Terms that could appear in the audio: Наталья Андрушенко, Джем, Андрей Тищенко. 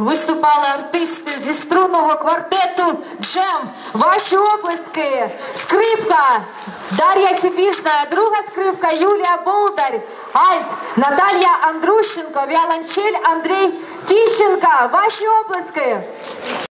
виступали артисти зі струнного квартету «Джем». Ваші оплески. Скрипка Дар'я Кипішна, друга скрипка Юлія Болдарь, альт Наталья Андрушенко, віолончель Андрей Тищенко. Ваші оплески.